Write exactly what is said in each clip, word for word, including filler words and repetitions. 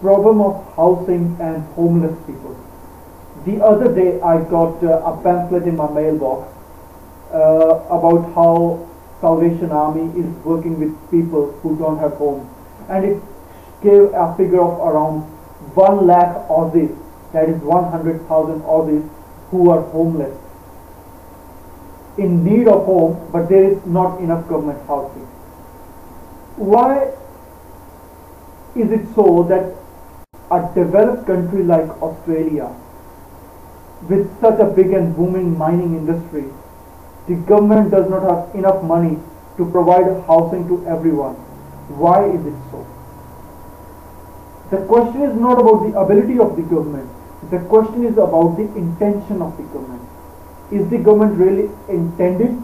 problem of housing and homeless people. The other day I got uh, a pamphlet in my mailbox uh, about how Salvation Army is working with people who don't have homes, and it gave a figure of around one lakh Aussies, that is one hundred thousand Aussies, who are homeless, in need of home, but there is not enough government housing. Why is it so that a developed country like Australia, with such a big and booming mining industry, the government does not have enough money to provide housing to everyone? Why is it so? The question is not about the ability of the government. The question is about the intention of the government. Is the government really intended?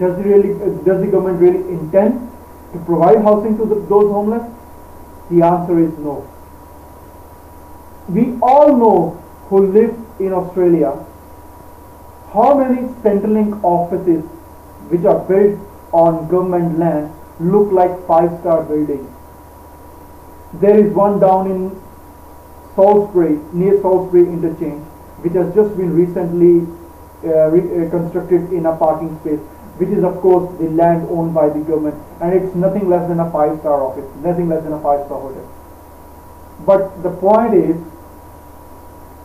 Does, really, does the government really intend to provide housing to the, those homeless? The answer is no. We all know, who live in Australia, how many Centrelink offices which are built on government land look like five-star buildings. There is one down in Salisbury, near Salisbury interchange, which has just been recently uh, re uh, constructed in a parking space, which is of course the land owned by the government, and it's nothing less than a five-star office, nothing less than a five-star hotel. But the point is,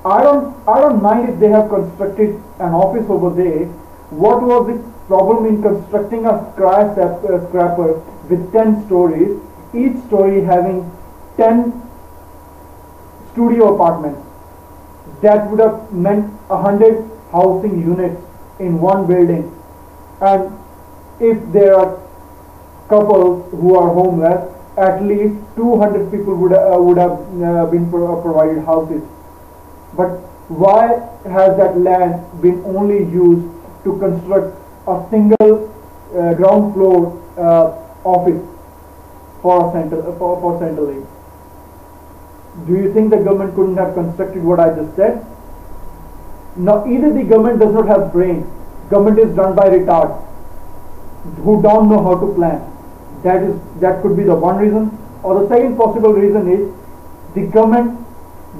I don't, I don't mind if they have constructed an office over there. What was the problem in constructing a skyscraper with ten stories, each story having ten studio apartments? That would have meant one hundred housing units in one building. And if there are couples who are homeless, at least two hundred people would, uh, would have uh, been pro provided houses. But why has that land been only used to construct a single uh, ground floor uh, office for Centrelink? For, for Centrelink? Do you think the government couldn't have constructed what I just said? Now, either the government does not have brains, government is run by retards who don't know how to plan. That is, that could be the one reason. Or the second possible reason is the government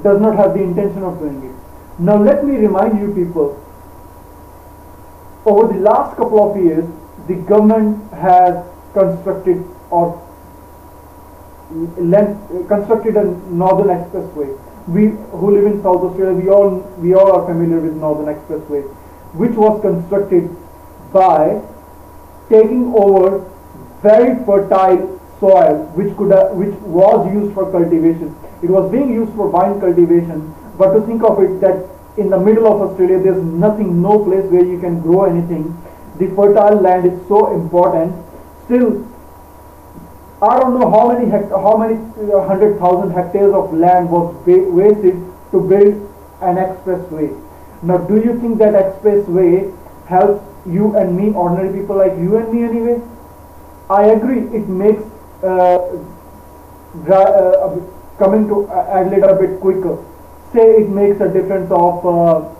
does not have the intention of doing it. Now let me remind you people, over the last couple of years, the government has constructed or constructed a Northern Expressway. We who live in South Australia, we all, we all are familiar with Northern Expressway, which was constructed by taking over very fertile soil which, could, uh, which was used for cultivation. It was being used for vine cultivation, but to think of it that in the middle of Australia there's nothing, no place where you can grow anything. The fertile land is so important. Still, I don't know how many how many uh, hundred thousand hectares of land was wasted to build an expressway. Now, do you think that expressway helps you and me, ordinary people like you and me anyway? I agree, it makes uh, dry, uh, coming to Adelaide a bit quicker. Say it makes a difference of uh,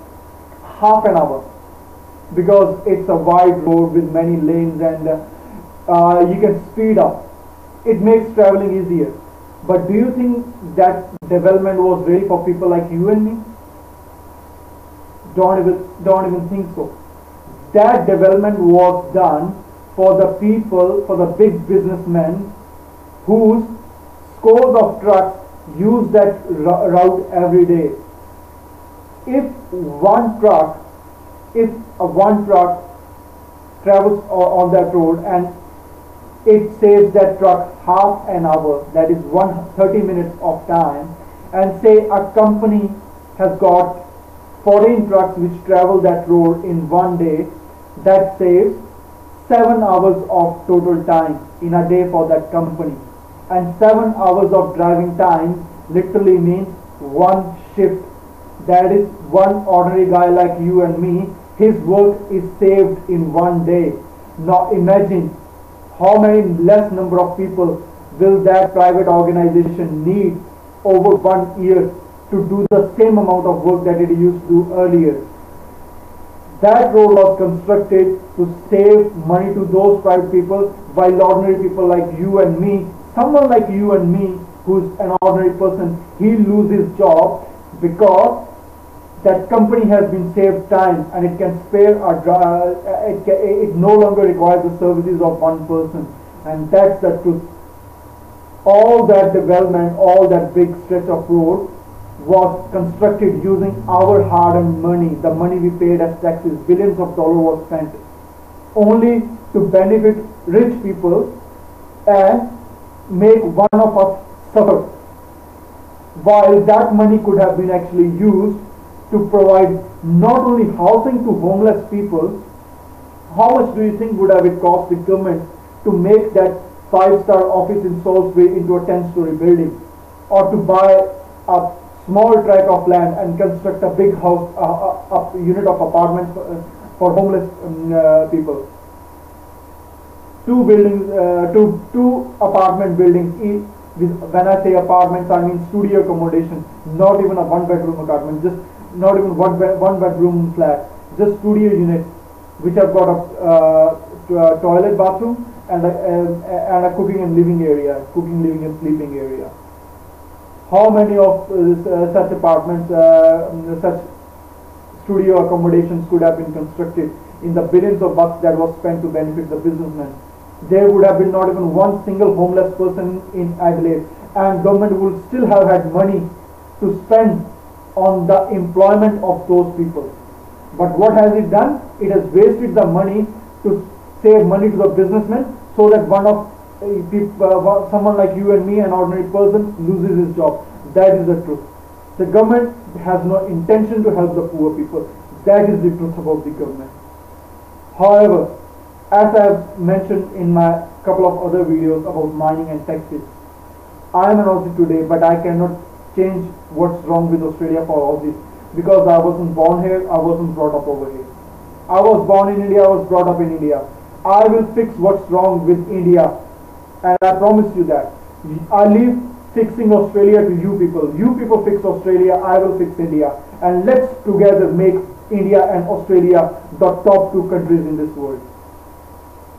half an hour, because it's a wide road with many lanes and uh, uh, you can speed up. It makes traveling easier. But do you think that development was really for people like you and me? Don't even, don't even think so. That development was done for the people, for the big businessmen whose scores of trucks use that route every day. If one truck, if a one truck travels on that road and it saves that truck half an hour, that is one hundred thirty minutes of time, and say a company has got fourteen trucks which travel that road in one day, that saves seven hours of total time in a day for that company. And seven hours of driving time literally means one shift. That is, one ordinary guy like you and me, his work is saved in one day. Now imagine how many less number of people will that private organization need over one year to do the same amount of work that it used to do earlier. That road was constructed to save money to those private people, while ordinary people like you and me, someone like you and me who's an ordinary person, he loses his job because that company has been saved time and it can spare or uh, it, it no longer requires the services of one person. And that's the truth. All that development, all that big stretch of road was constructed using our hard-earned money, the money we paid as taxes. Billions of dollars was spent only to benefit rich people and make one of us suffer, while that money could have been actually used to provide not only housing to homeless people. How much do you think would have it cost the government to make that five-star office in Salisbury into a ten-story building, or to buy a small tract of land and construct a big house, a, a, a unit of apartments for, uh, for homeless um, uh, people? Two buildings, uh, two, two apartment buildings each. When I say apartments, I mean studio accommodation, not even a one-bedroom apartment, just not even one bed, one bedroom flat, just studio units, which have got a, uh, a toilet, bathroom, and a, a, and a cooking and living area, cooking, living and sleeping area. How many of uh, such apartments, uh, such studio accommodations could have been constructed in the billions of bucks that was spent to benefit the businessmen? There would have been not even one single homeless person in Adelaide, and government would still have had money to spend on the employment of those people. But what has it done? It has wasted the money to save money to the businessman, so that one of uh, people, uh, someone like you and me, an ordinary person, loses his job. That is the truth. The government has no intention to help the poor people. That is the truth about the government. However, as I have mentioned in my couple of other videos about mining and taxes, I am an Aussie today, but I cannot change what's wrong with Australia for Aussies, because I wasn't born here, I wasn't brought up over here. I was born in India, I was brought up in India. I will fix what's wrong with India, and I promise you that. I leave fixing Australia to you people. You people fix Australia, I will fix India. And let's together make India and Australia the top two countries in this world.